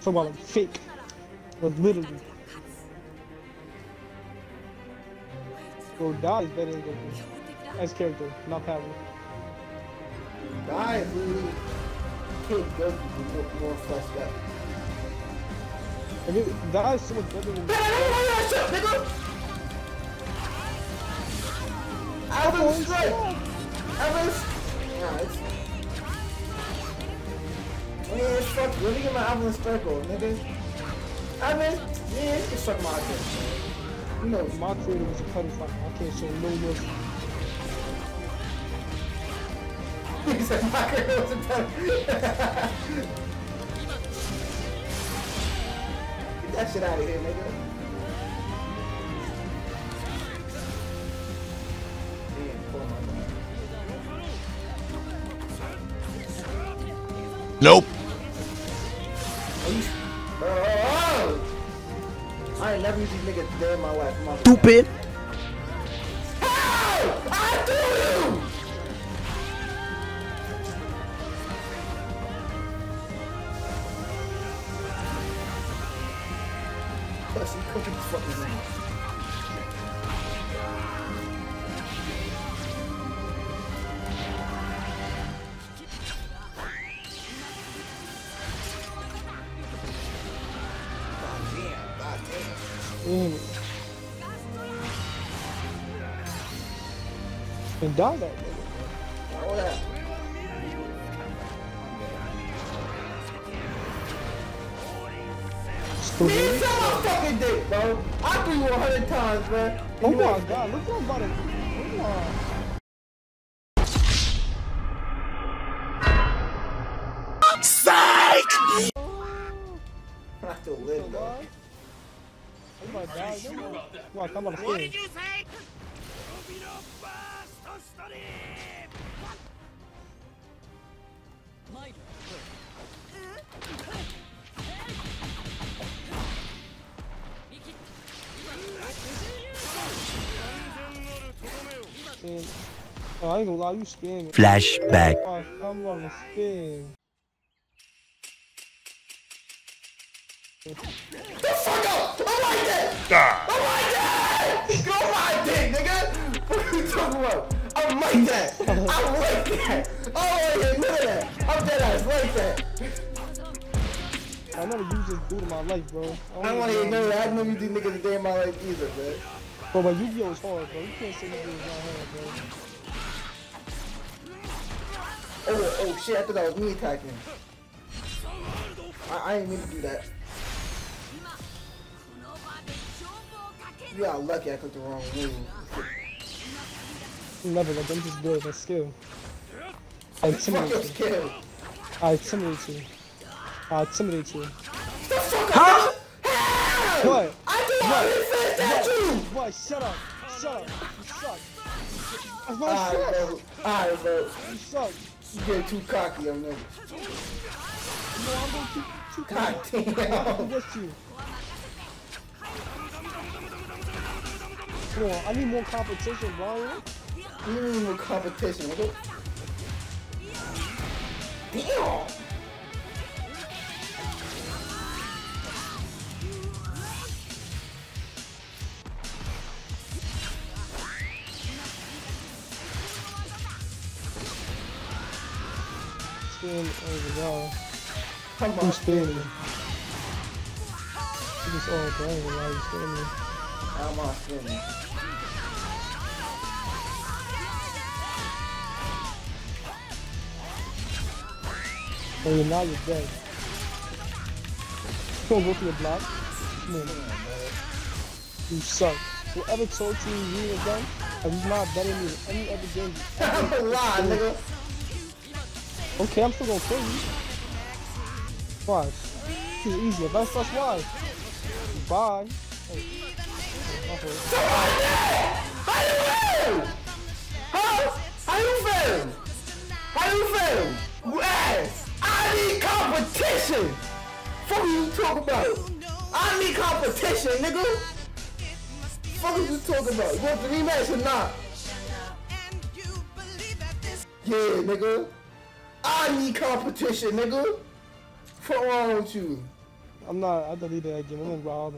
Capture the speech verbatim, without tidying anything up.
someone fake, but literally. Bro, die is better than Goku. As character, not power. Die is really kill Goku with more fleshed out. I mean, die is so much better than Goku. Evan's straight! Evan's... Nice. Nigga, it's fuck. Let me get my Evan's circle, nigga. Evan! Yeah, you can suck my ass. You know, my creator was a cutting fight. I can't show no mercy. He said my creator was a cutting fight. Get that shit out of here, nigga. Nope. Oh, I ain't never used these niggas dead in my life. My Stupid. How? I do you. Pussy, come to the fucking room. Mm. And die that nigga. Oh yeah. Stupid. You saw my fucking dick, bro. I threw you a hundred times, man. Oh my god, look how about it. Come on. Psych! I still live, bro. Oh my god, what come on, what did you say? Oh, I ain't gonna lie, you scared. Flashback. Oh, come on, spin. The fuck up! I like that! Ah. I like that! Go my dick, nigga! What are you talking about? I like that! I like that! I like it! Look at that! I'm dead ass like that! I never used this dude in my life, bro. I don't want to even know that. I've never used these niggas a day in my life either, bro. Bro, my Yu-Gi-Oh is hard, bro. You can't say Yu-Gi-Oh is not hard, bro. Oh, oh shit, I thought that was me attacking. I, I didn't mean to do that. You got lucky I clicked the wrong move. Never, like, I'm just doing my skill. I intimidate you. I intimidate you. I intimidate you. Huh? How? What? I did not resist that you! What? Shut up. Shut up. You suck. Alright, bro. Alright, bro. You suck. You getting too cocky, young nigga. No, I'm going too, too cocky. God damn. I'm gonna get you. Come on, I need more competition, bro. You need more competition, nigga. Damn! Spin over there. Come on, spin. It's all playing, why you spinning me? I'm not spinning. Oh, you're now you're dead. Don't go for your block. Come on, man. You suck. Whoever told you you were done, I'm not better than you in any other game. I'm a lie, nigga. Okay, I'm still gonna kill you. Why? This is easy. If I start, why? Bye. Hey. Okay. So I did! How you fail? Huh? How you fail? How you fail? You ass! I need competition! Fuck you talking about? I need competition, nigga! Fuck you talking about? You want the rematch or not? Yeah, nigga! I need competition, nigga! Fuck wrong with you? I'm not. I deleted that game. I'm in Raw.